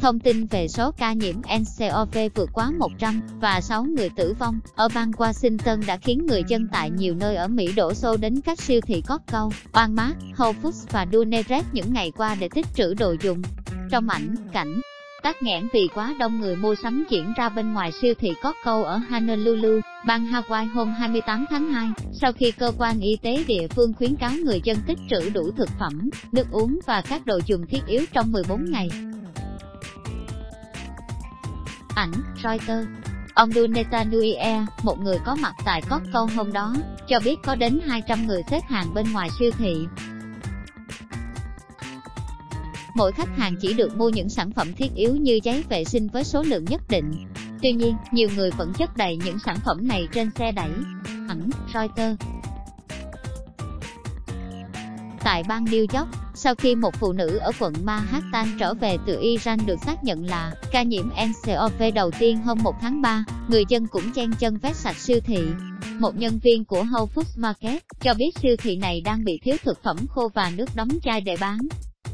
Thông tin về số ca nhiễm nCoV vượt quá 100 và 6 người tử vong ở bang Washington đã khiến người dân tại nhiều nơi ở Mỹ đổ xô đến các siêu thị Costco, Walmart, Whole Foods và Duane Reade những ngày qua để tích trữ đồ dùng. Trong ảnh, cảnh tắc nghẽn vì quá đông người mua sắm diễn ra bên ngoài siêu thị Costco ở Honolulu, bang Hawaii hôm 28 tháng 2, sau khi cơ quan y tế địa phương khuyến cáo người dân tích trữ đủ thực phẩm, nước uống và các đồ dùng thiết yếu trong 14 ngày. Ảnh, Reuters. Ông Duane Tanouye, một người có mặt tại Costco hôm đó, cho biết có đến 200 người xếp hàng bên ngoài siêu thị. Mỗi khách hàng chỉ được mua những sản phẩm thiết yếu như giấy vệ sinh với số lượng nhất định. Tuy nhiên, nhiều người vẫn chất đầy những sản phẩm này trên xe đẩy. Ảnh, Reuters. Tại bang New York, sau khi một phụ nữ ở quận Manhattan trở về từ Iran được xác nhận là ca nhiễm nCoV đầu tiên hôm 1 tháng 3, người dân cũng chen chân vét sạch siêu thị. Một nhân viên của Whole Foods Market cho biết siêu thị này đang bị thiếu thực phẩm khô và nước đóng chai để bán.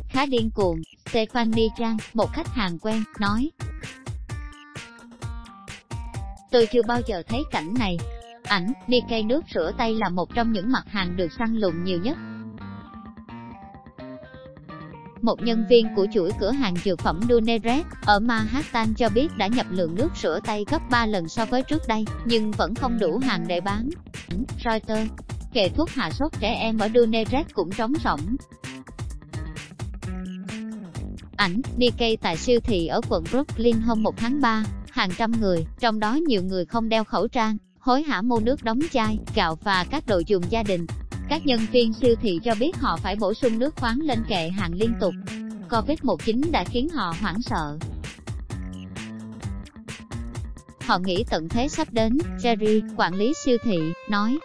Khá điên cuồng, Stephanie Chang, một khách hàng quen, nói. Tôi chưa bao giờ thấy cảnh này. Ảnh, cây nước rửa tay là một trong những mặt hàng được săn lùng nhiều nhất. Một nhân viên của chuỗi cửa hàng dược phẩm Duane Reade ở Manhattan cho biết đã nhập lượng nước rửa tay gấp 3 lần so với trước đây, nhưng vẫn không đủ hàng để bán. Ảnh, Reuters. Kệ thuốc hạ sốt trẻ em ở Duane Reade cũng trống rỗng. Ảnh, Nikkei. Tại siêu thị ở quận Brooklyn hôm 1 tháng 3, hàng trăm người, trong đó nhiều người không đeo khẩu trang, hối hả mua nước đóng chai, gạo và các đồ dùng gia đình. Các nhân viên siêu thị cho biết họ phải bổ sung nước khoáng lên kệ hàng liên tục. Covid-19 đã khiến họ hoảng sợ. Họ nghĩ tận thế sắp đến, Jerry, quản lý siêu thị, nói.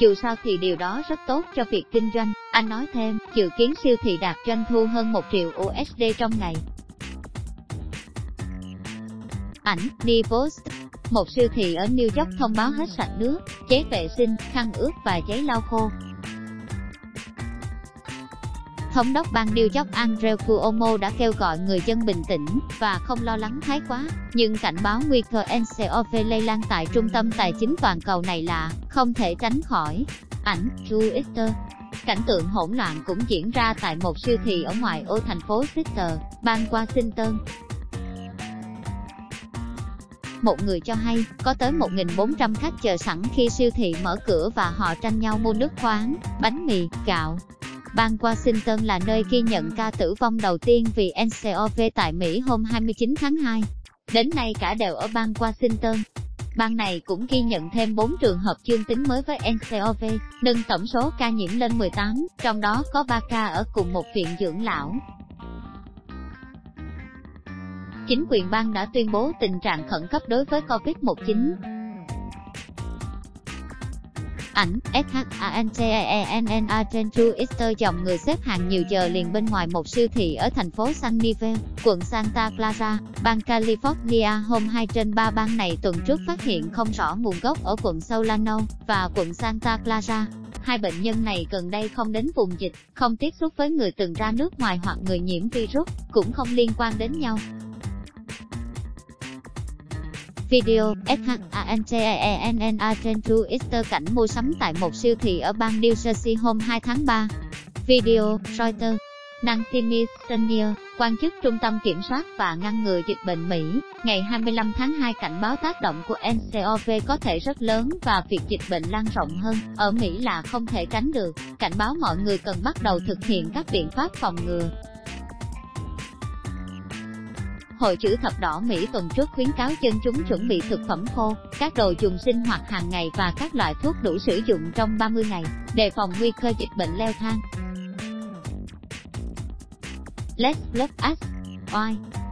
Dù sao thì điều đó rất tốt cho việc kinh doanh, anh nói thêm, dự kiến siêu thị đạt doanh thu hơn 1 triệu USD trong ngày. Ảnh, Post. Một siêu thị ở New York thông báo hết sạch nước, giấy vệ sinh, khăn ướt và giấy lau khô. Thống đốc bang New York Andrew Cuomo đã kêu gọi người dân bình tĩnh và không lo lắng thái quá, nhưng cảnh báo nguy cơ nCoV lây lan tại trung tâm tài chính toàn cầu này là không thể tránh khỏi. Ảnh, Twitter. Cảnh tượng hỗn loạn cũng diễn ra tại một siêu thị ở ngoại ô thành phố Sisto, bang Washington. Một người cho hay, có tới 1.400 khách chờ sẵn khi siêu thị mở cửa và họ tranh nhau mua nước khoáng, bánh mì, gạo. Bang Washington là nơi ghi nhận ca tử vong đầu tiên vì nCoV tại Mỹ hôm 29 tháng 2. Đến nay cả đều ở bang Washington. Bang này cũng ghi nhận thêm 4 trường hợp dương tính mới với nCoV, nâng tổng số ca nhiễm lên 18, trong đó có 3 ca ở cùng một viện dưỡng lão. Chính quyền bang đã tuyên bố tình trạng khẩn cấp đối với Covid-19. Ảnh, SHANJENNATRUTHSTER. Dòng người xếp hàng nhiều giờ liền bên ngoài một siêu thị ở thành phố Sunnyvale, quận Santa Clara, bang California hôm 2/3 bang này tuần trước phát hiện không rõ nguồn gốc ở quận Solano và quận Santa Clara. Hai bệnh nhân này gần đây không đến vùng dịch, không tiếp xúc với người từng ra nước ngoài hoặc người nhiễm virus, cũng không liên quan đến nhau. Video, SHANJENNATRUTHSTER. Cảnh mua sắm tại một siêu thị ở bang New Jersey hôm 2 tháng 3. Video, Reuters. Nancy Stenier, quan chức Trung tâm Kiểm soát và Ngăn ngừa Dịch bệnh Mỹ, ngày 25 tháng 2 cảnh báo tác động của nCoV có thể rất lớn và việc dịch bệnh lan rộng hơn ở Mỹ là không thể tránh được, cảnh báo mọi người cần bắt đầu thực hiện các biện pháp phòng ngừa. Hội Chữ Thập Đỏ Mỹ tuần trước khuyến cáo dân chúng chuẩn bị thực phẩm khô, các đồ dùng sinh hoạt hàng ngày và các loại thuốc đủ sử dụng trong 30 ngày, đề phòng nguy cơ dịch bệnh leo thang. Let's Block Us. Why?